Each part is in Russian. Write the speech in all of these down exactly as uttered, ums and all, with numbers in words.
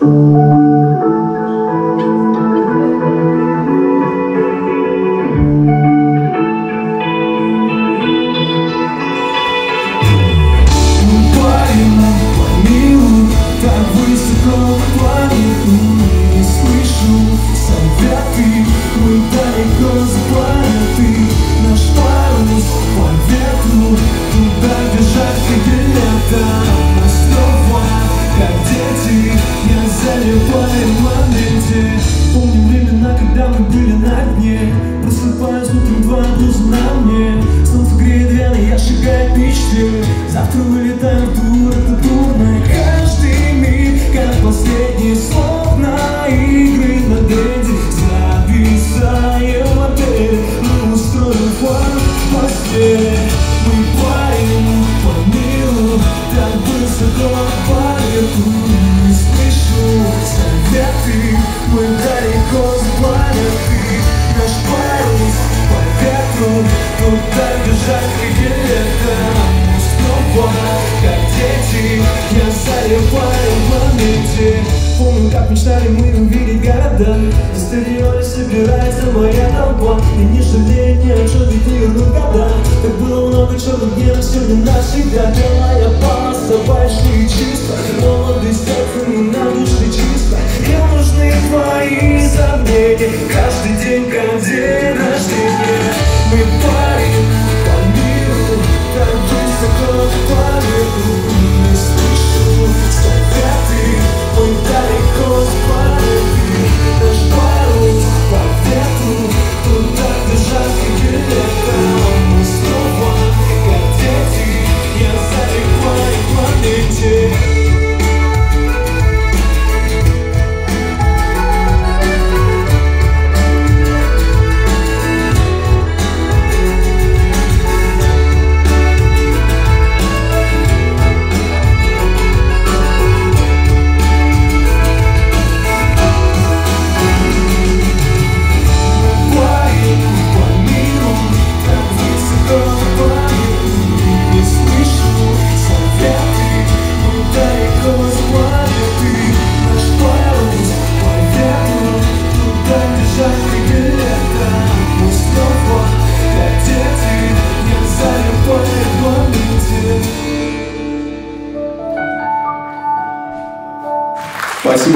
Спасибо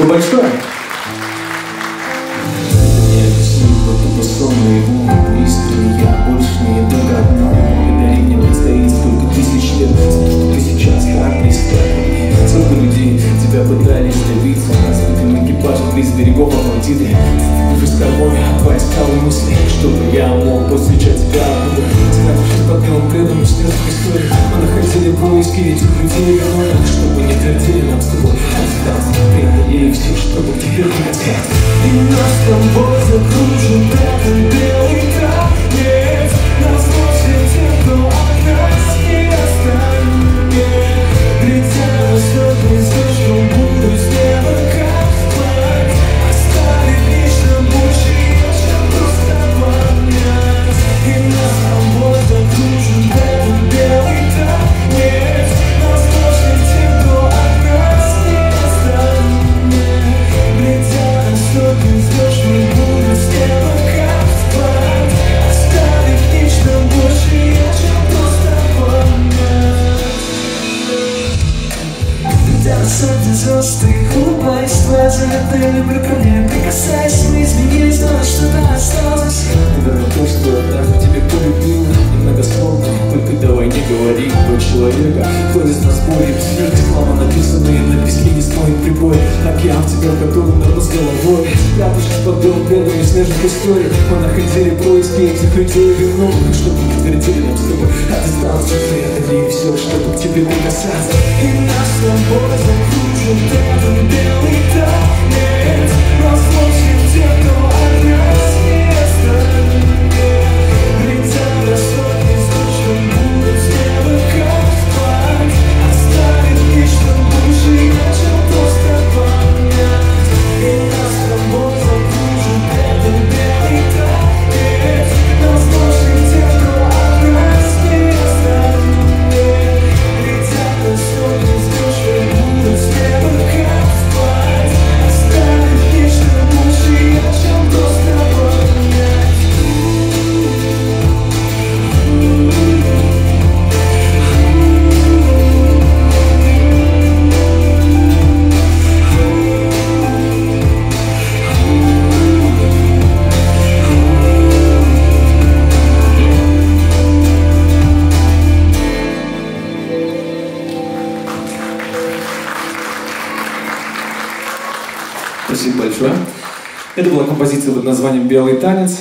большое. Let's never have fun. Спасибо большое. Это была композиция под названием «Белый танец».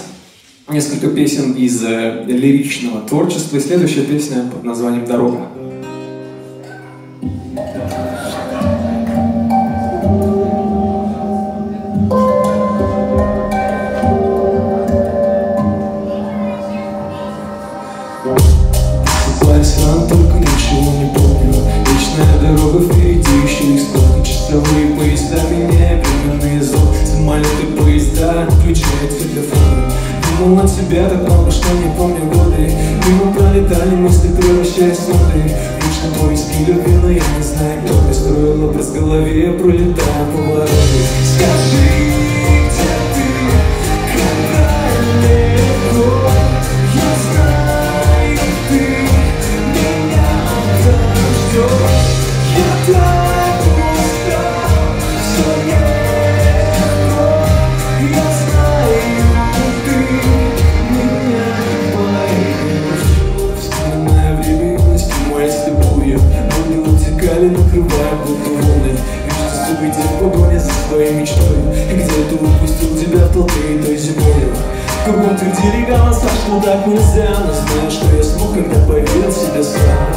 Несколько песен из э, лиричного творчества. И следующая песня под названием «Дорога». Сам только ничего не помню. Вечная дорога впереди, еще и сколько часовые поезда меня временные зон, самолеты, поезда, включает телефон. Думал от себя так много, что не помню годы. Мимо пролетали мысли, превращаясь в ноты. Лишь на поиски любви, но я не знаю, кто мне строил образ в голове, пролетая повороты. Скажи, где ты, когда легко, я знаю, ты меня там ждешь. Я там. Накрывая плотные волны, вижу, что убедил в погоне за своей мечтой. И где-то выпустил тебя в толпе той зимой. В каком ты делегала, сошло так нельзя. Но знаю, что я смог, когда поверил в себя сам.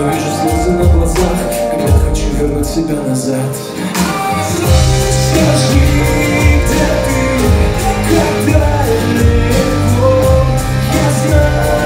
Но вижу слезы на глазах, когда хочу вернуть себя назад. Скажи, где ты, когда легко, я знаю.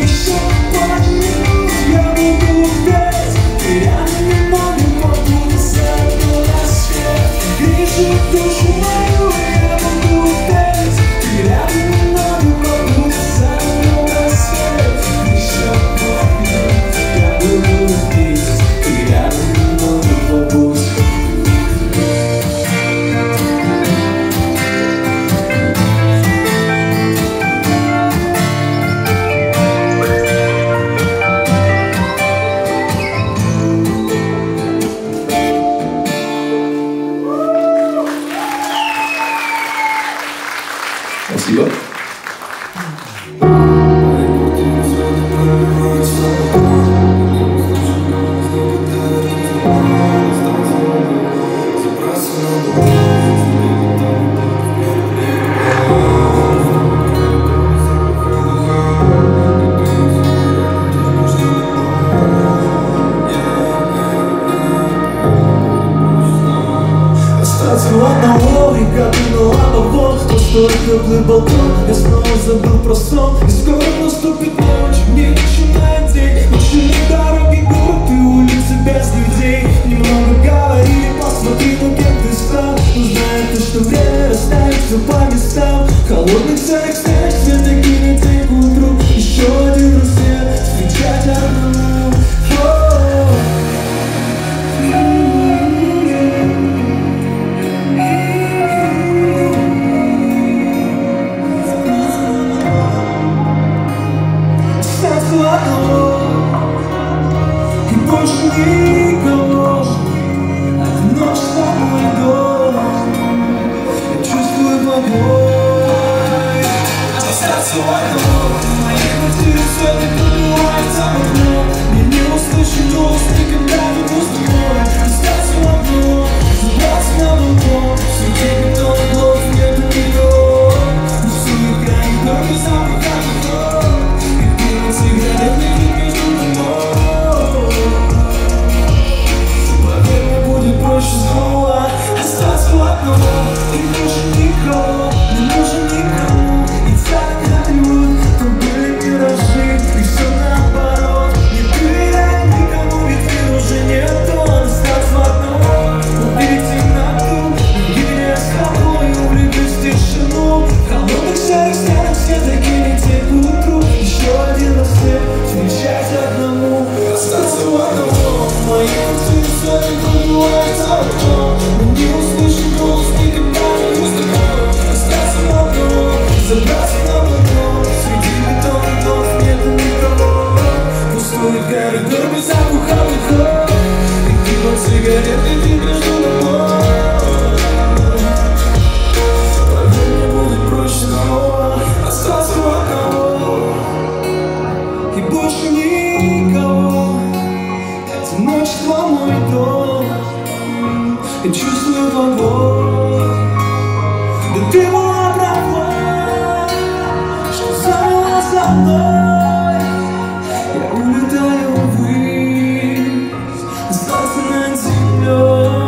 Еще парни. кислород, и больше никого, одно с тобой город, я чувствую водой. Остаться в одном, моей квартире все не поднимается в окно, я не услышу голос, никогда не пустой. Остаться в одном, забраться на балкон, все деньги, кто на голову, нету ее, но всю экране только запах одного. Наверное, будет проще снова остаться в одном. Не нужен никого, не нужен никому. И так отрывают, то были миражи, и все наоборот. Не доверяй никому, ведь мир уже нету. Остаться в одном, убери темноту, не с тобой, увлекусь в тишину. В холодных серых стенах все такие летят к утру. Встречать одному, остаться в одном. Мои пути все не поднимаются в окно, не услышу голос, никогда не узнаю. Остаться в одном, забраться на балкон, среди бетонных домов нету никого. Пустой коридор без окухавых глаз, и дым от сигарет летит между домов. Поверь, мне будет проще снова остаться в одном. Больше никого, одиночество мой дом, я чувствую вагон. Да ты была права, что забыла за мной. Я улетаю ввысь, остаться над землей.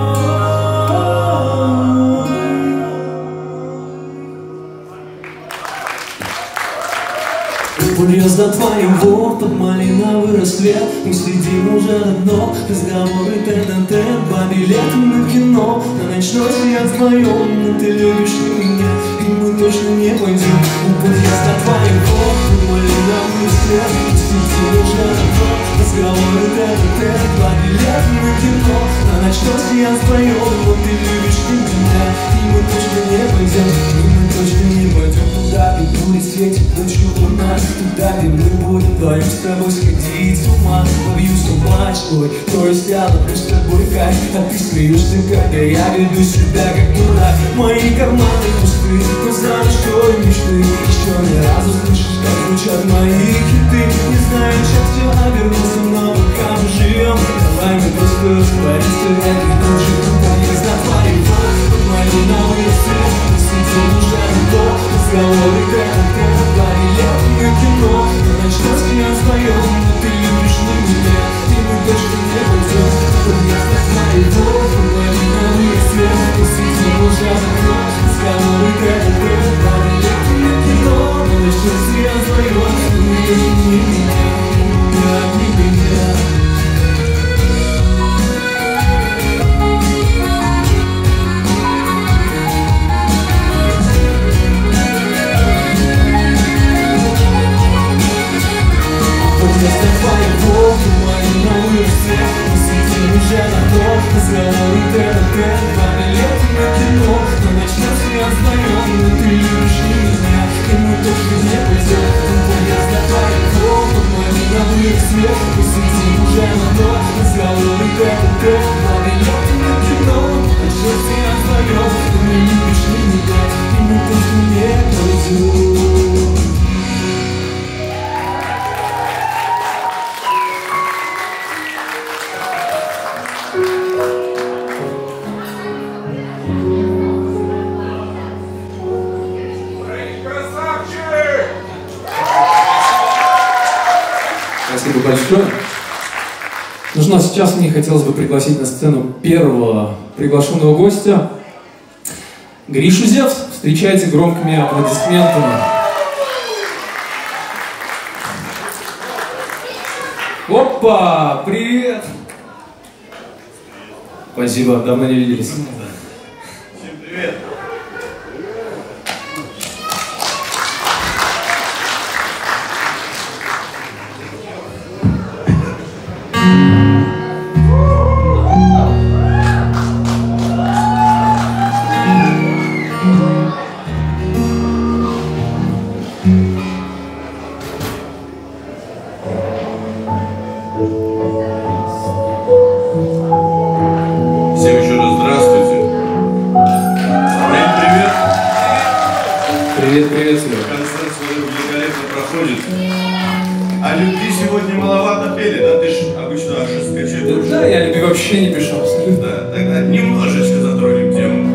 Подъезда твоего под малиновый рассвет, мы следим уже давно, разговоры тет-а-тет, два билета на кино, на ночной свет вдвоем, но ты любишь и меня, и мы точно не пойдем у подъезда твоего, под малиновый рассвет, мы следим уже давно, разговоры тет-а-тет, два билета на кино, на ночной свет вдвоем, но ты любишь и меня, и мы точно не пойдем, и мы точно не пойдем туда, где будет светить ночью луна, туда, где мы будем вдвоем. С тобой сходить с ума, побью суммач твой, то есть я ловлю с тобой кайф, а ты смеешься, как я, я веду себя как дурак. Мои карманы пусты, но знаешь, что и мечты, еще ни разу слышишь, как звучат мои хиты. Не знаю, чем все обернулся, но пока мы живем, давай мы просто разговорим, стрелять не нужен, пока я знаю твоего, под моей новой сцены, мы сидим уже на то, разговоры как-то, два билета на кино, на ночной свет. Но ты любишь на меня, и мы точно не пойдем. Подъезда твоего, малиновый свет, мы сидим уже за окном, разговоры тет-а-тет, два билета на кино, на ночной свет вдвоем, мы одни меня, мы одни меня. Подъезда твоего, малиновый свет, мы сидим уже давно, разговоры тет-а-тет, два билета на кино, на ночной свет вдвоем, но ты любишь и меня, и мы точно не пойдем. Подъезда твоего, малиновый свет, мы сидим уже давно, разговоры тет-а-тет, два билета на кино, на ночной свет вдвоем, но ты любишь и меня, и мы точно не пойдем. Большое. Ну что, сейчас мне хотелось бы пригласить на сцену первого приглашенного гостя, Гришу Зевс. Встречайте громкими аплодисментами. Опа! Привет! Спасибо, давно не виделись. Всем привет! Thank you. О любви сегодня маловато пели, да? Ты же обычно аж скачиваешь. Да, я любви вообще не пишу. Да, тогда немножечко затронем тему.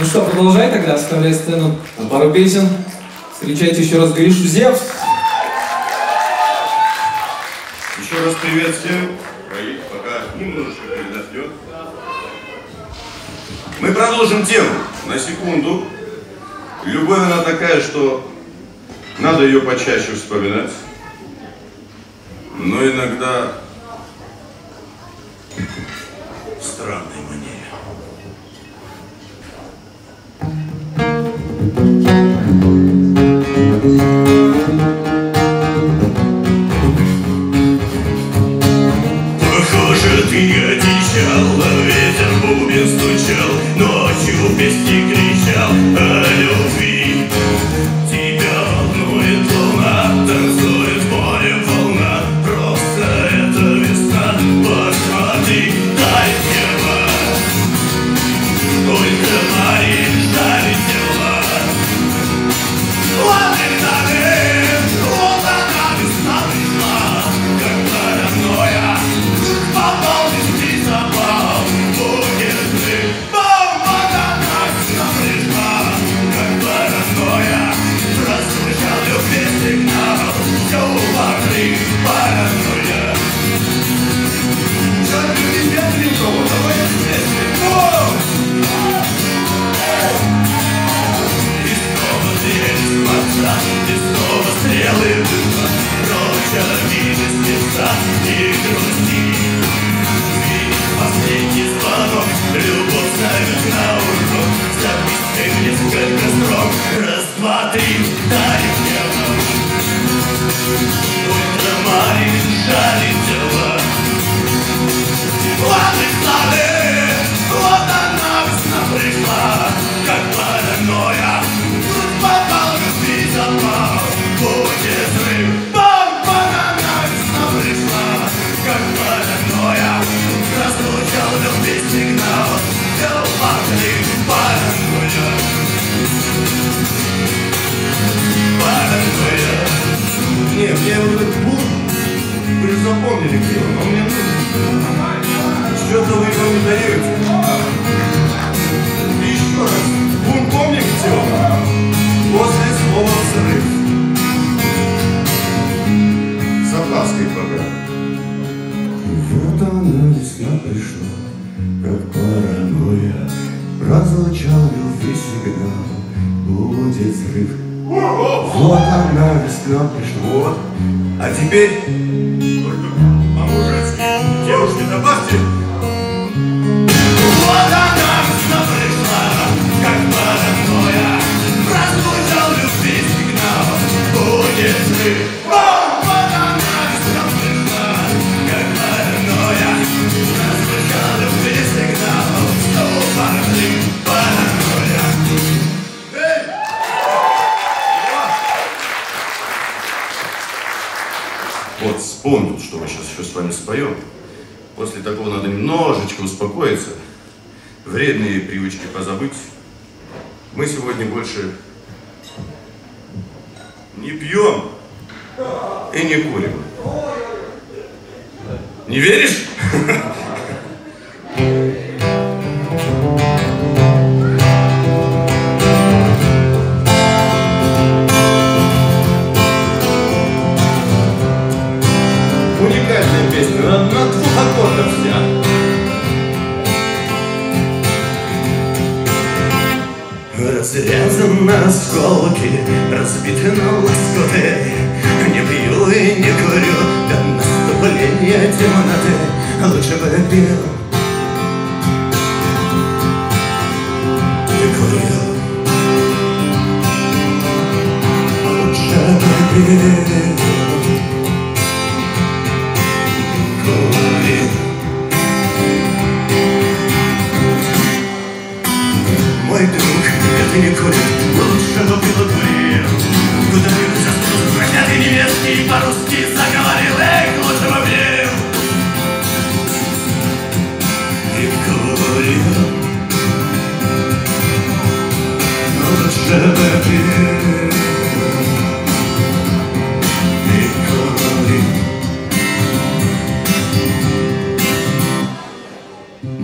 Ну что, продолжай тогда, оставляй сцену на пару песен. Встречайте еще раз Гришу Зевс. Еще раз привет всем. Проект пока немножечко передохнет. Мы продолжим тему на секунду. Любовь она такая, что надо ее почаще вспоминать. Но иногда в странной манере. Похоже, ты не отвечала, ветер бубен стучал, ночью в песне кричал о любви. Тебя волнует луна, танцует море волна, просто это весна. Посмотри, дай дева, ой, говори, дай дева.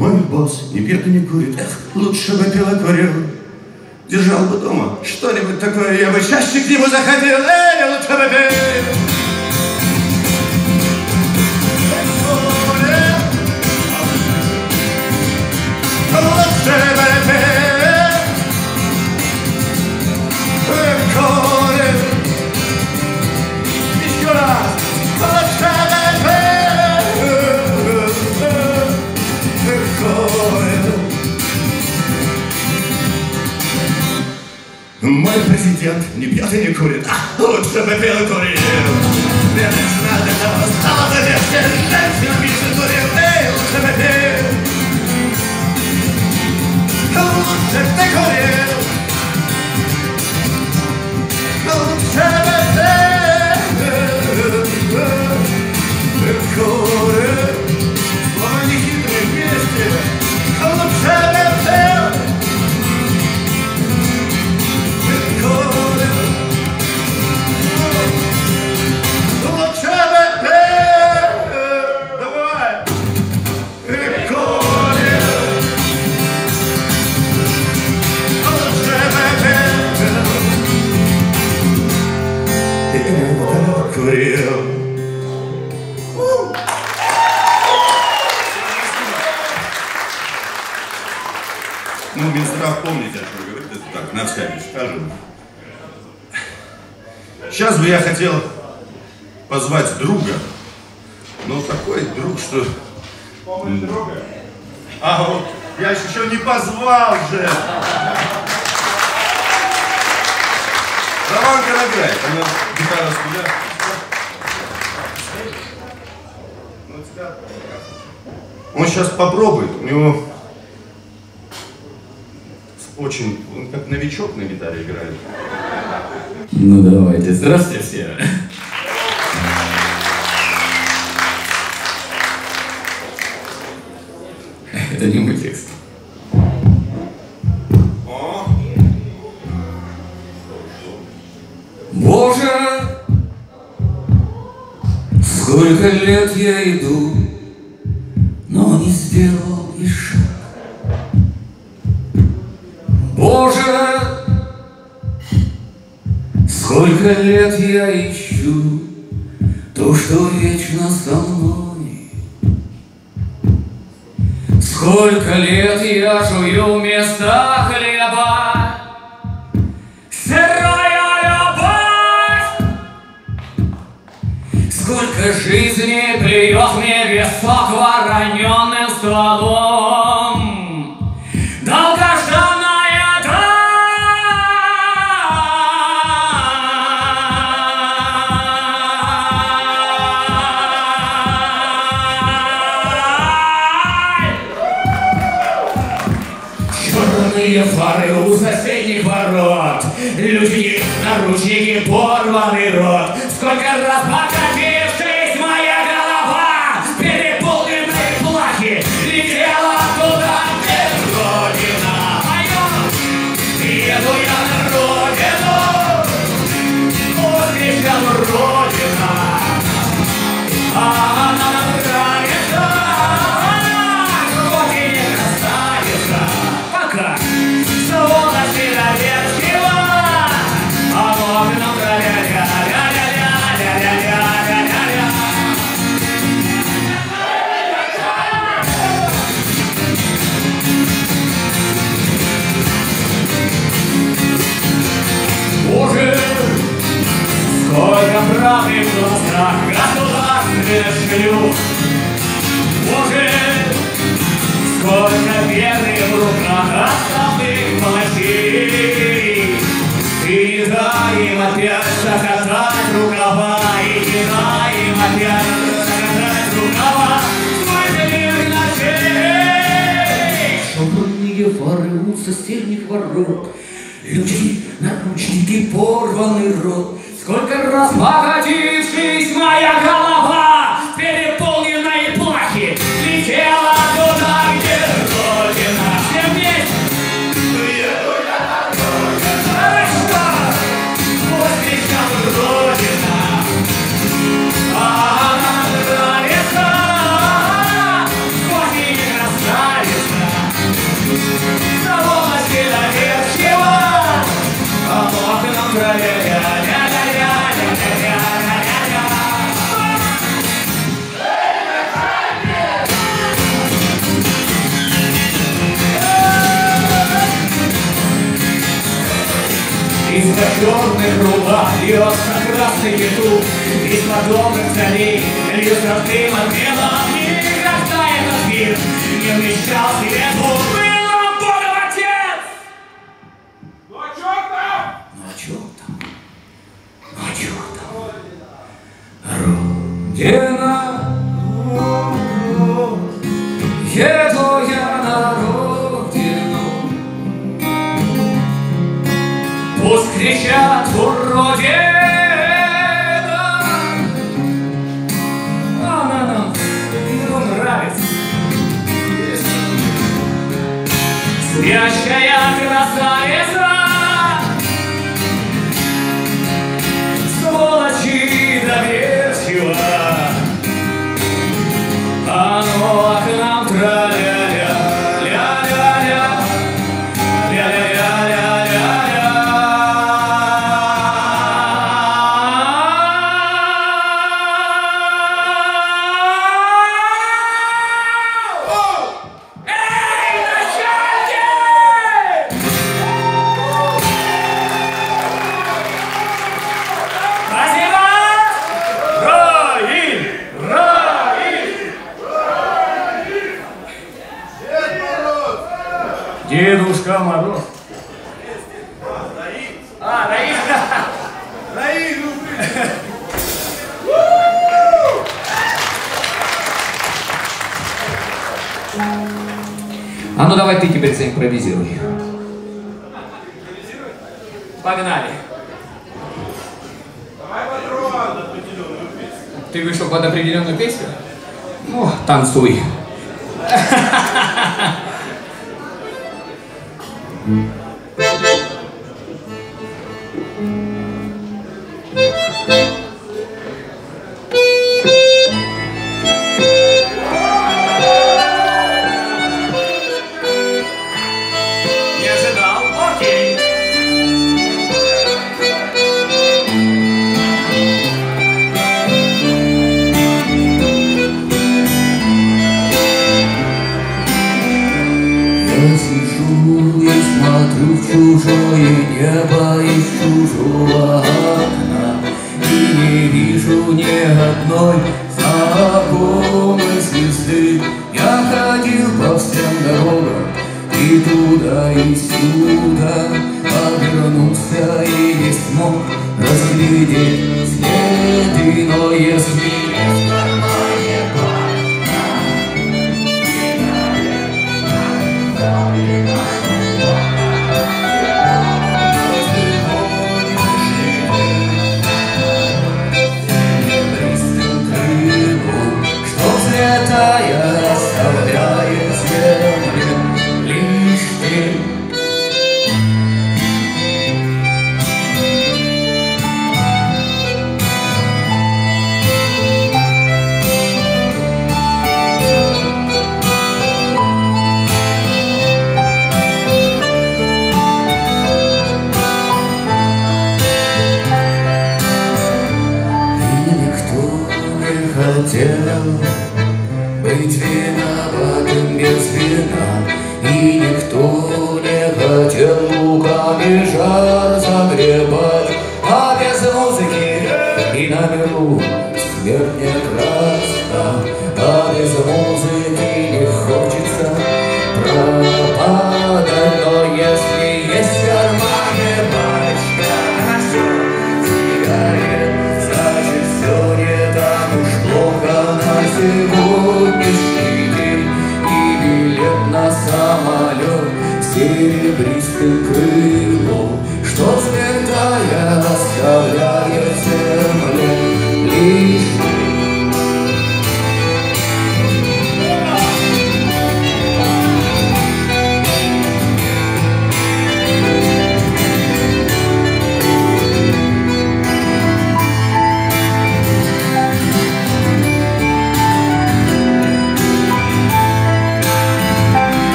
Мой босс не пьет и не курит, лучше бы пила курил. держал бы дома что-нибудь такое, я бы чаще к нему заходил. Эй, лучше бы пей! Мой президент не пьет и не курит, а лучше бы пил и курил. Мне лично для того стало завешки, женщина пишет, курил. Эй, лучше бы пил, лучше бы ты курил, лучше бы ты, ты курил. Словно не хитрые вместе, лучше бы ты. Ну, Минздрав, помните, о чем говорит, это так, на всякий скажем. Сейчас бы я хотел позвать друга, но такой друг, что... Помнишь друга? А вот, я еще не позвал же! Роман Карагай, у нас гитара студия. Он сейчас попробует, у него очень, он как новичок на гитаре играет. Ну давайте, здравствуйте все. Это не мой текст. О! Боже! Сколько лет я иду, но не сделал и шага. Боже, сколько лет я ищу то, что вечно со мной. Сколько лет я жую вместо хлеба сырая любовь. Сколько жизни плюет мне висок вороненным стволом. Долгожданная даль. Черные фары у соседних ворот, люди, наручники, порванный рот. Сколько раз покажи. Правды в глазах государстве шлют. Боже, сколько веры в руках остальных младшей. И не дай им опять заказать рукава, и не дай им опять заказать рукава. Сколько мир ночей! Шумные фары у соседних ворот, люди, наручники, порванный рот. Сколько раз погодившись, моя голова переполненной плахи летела туда, где Родина. Все вместе. Хорошо, вот здесь там Родина. А она красавица, хоть и не красавица, заволость и доверчива. из коптерных рубах льется красный петух, из подобных солей льются рты моргела, и когда этот мир не вмещал себе губы. Родина, еду я на родину. Пусть кричат уродина, она нам ему нравится. Спящая красавица, сволочи доверчива. Дедушка Мороз. Раид. А, Раид. Раид, ну А ну давай ты теперь заимпровизируй. Погнали. Давай под определенную песню. Ты вышел под определенную песню? Ну, танцуй. Лишь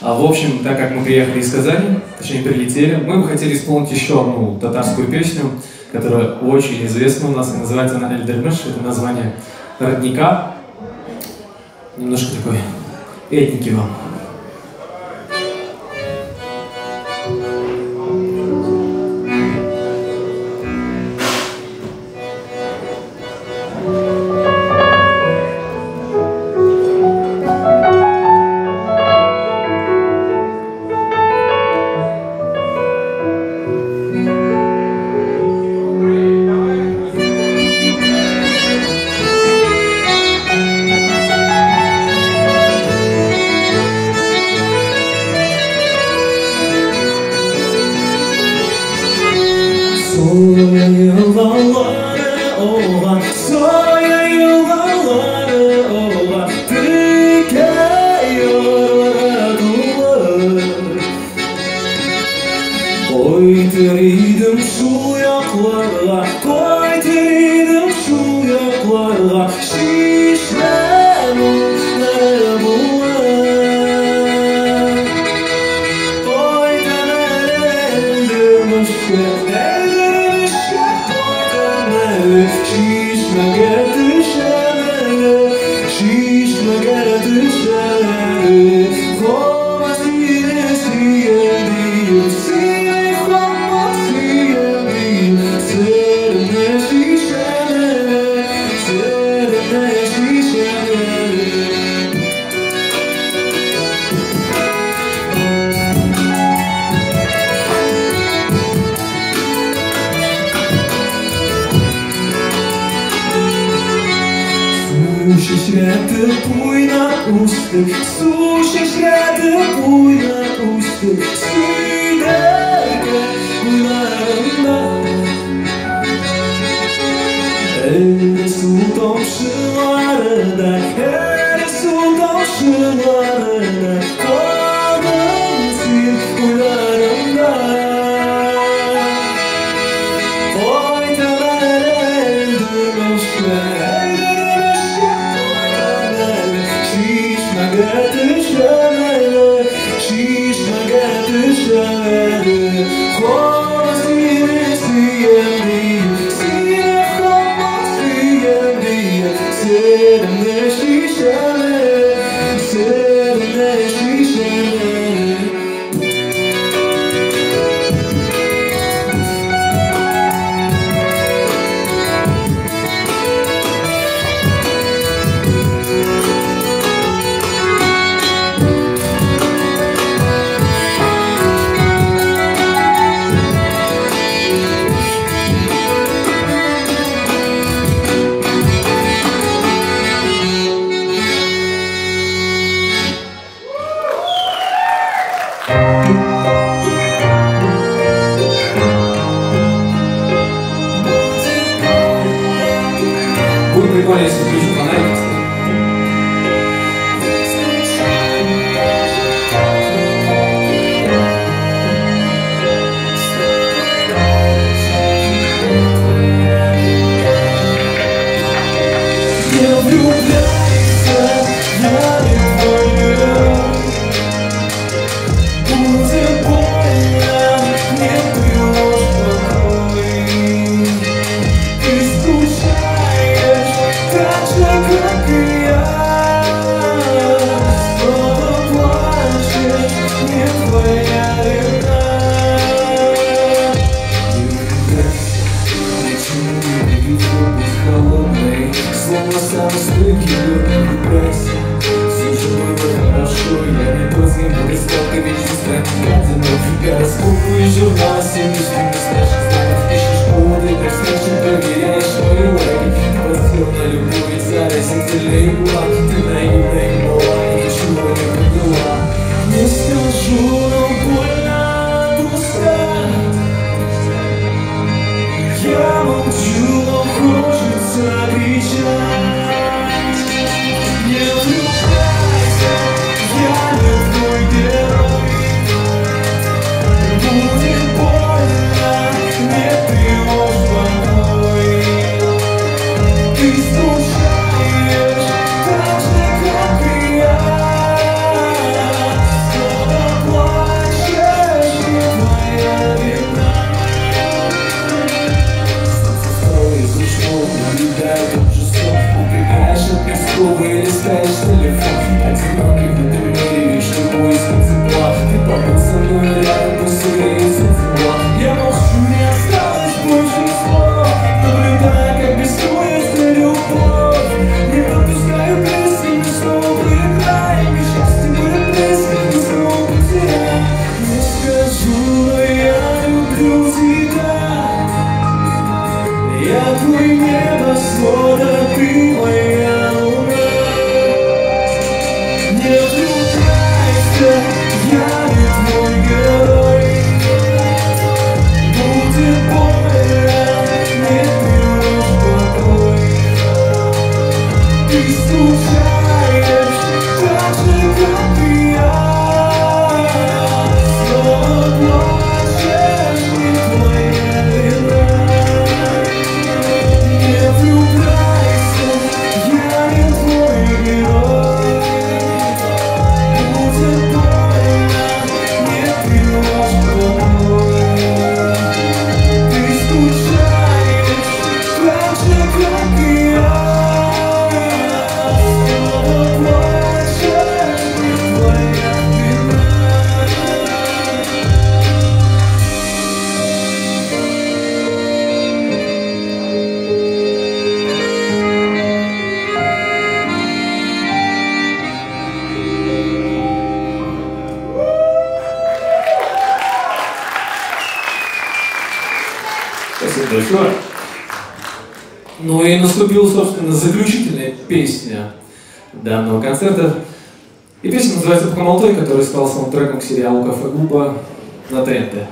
В общем, так как мы приехали из Казани, точнее прилетели, мы бы хотели исполнить еще одну татарскую песню, которая очень известна у нас, и называется она «Эльдермеш», это название родника. Немножко такой этники вам. Будет больно, Большое. Ну и наступила, собственно, заключительная песня данного концерта. И песня называется «Пока молодой», которая стала саундтреком к сериалу «Кафе Групп» на ТНТ.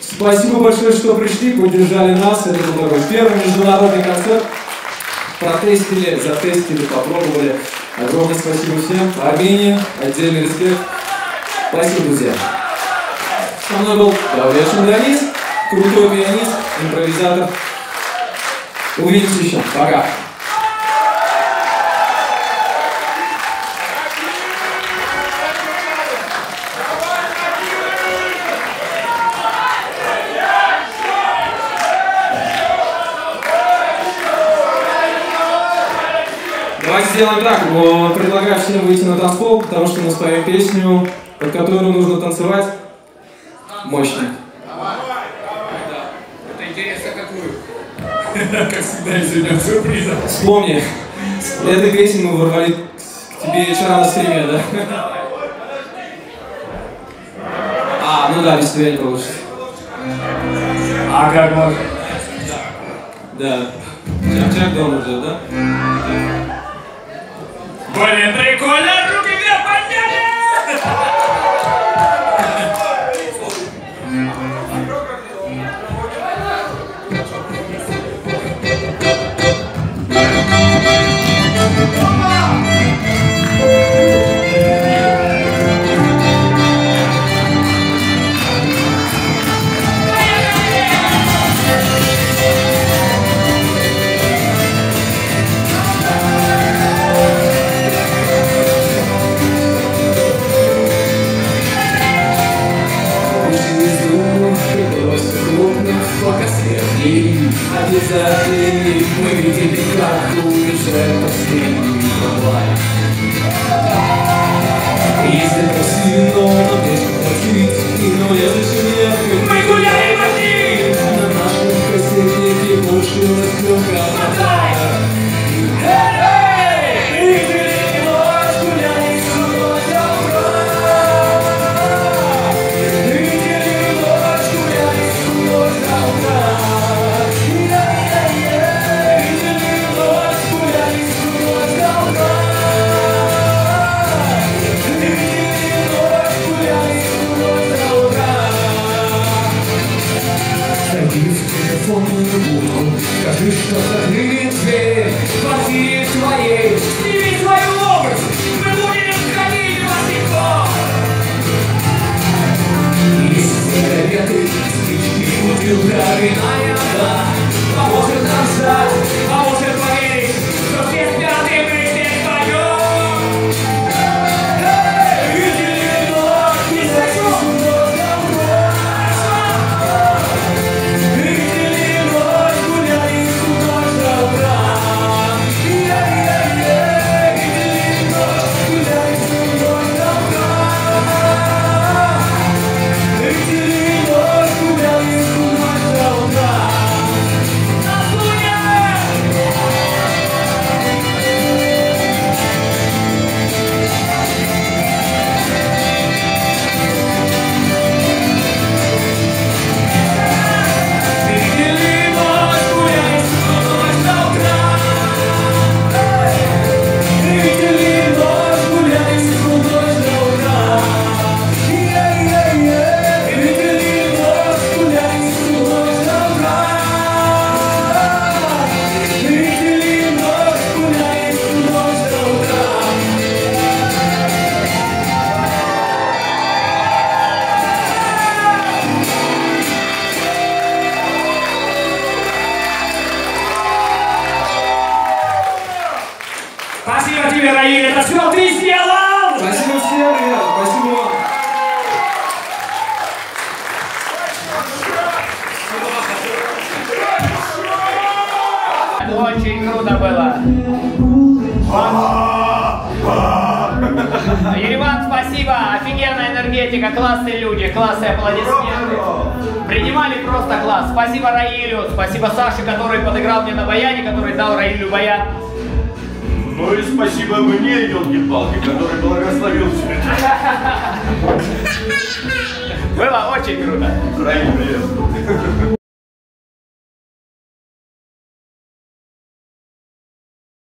Спасибо большое, что пришли, поддержали нас. Это был такой первый международный концерт. Протестили, затестили, попробовали. Огромное спасибо всем. Армении, отдельный респект. Спасибо, друзья. Со мной был Провешен Данис, крутой пианист, импровизатор. Увидимся еще. Пока. Давайте сделаем так, предлагаю всем выйти на танцпол, потому что мы споем песню, под которую нужно танцевать мощно. Давай, давай, да. Это интересно какую? Как всегда, извиняюсь, сюрприза. Вспомни, этой песни мы ворвали к тебе вчера на стриме, да? А, ну да, без тебя не получится. А как можно? Да. Чак-чак дома уже, да? Блин, прикольно! Руки вверх подняли! А без отелей мы видели, как уже последний Хавай. Если после новых покрыть иное жилье, мы гуляем одни! На нашем красивнике пушилась трёха Хавай. Каждый что закрыли дверь в квартире твоей. Сними свой образ, мы будем ходить в отдых. И сигареты, спички, бутылка, вина и вода поможет нам ждать, поможет поверить, что все спят и мы здесь поем. Классные люди, классные аплодисменты. Принимали просто класс. Спасибо Раилю, спасибо Саше, который подыграл мне на баяне, который дал Раилю баян. Ну и спасибо мне, елки-палки, который благословил тебя. Было очень круто. Раиль, привет.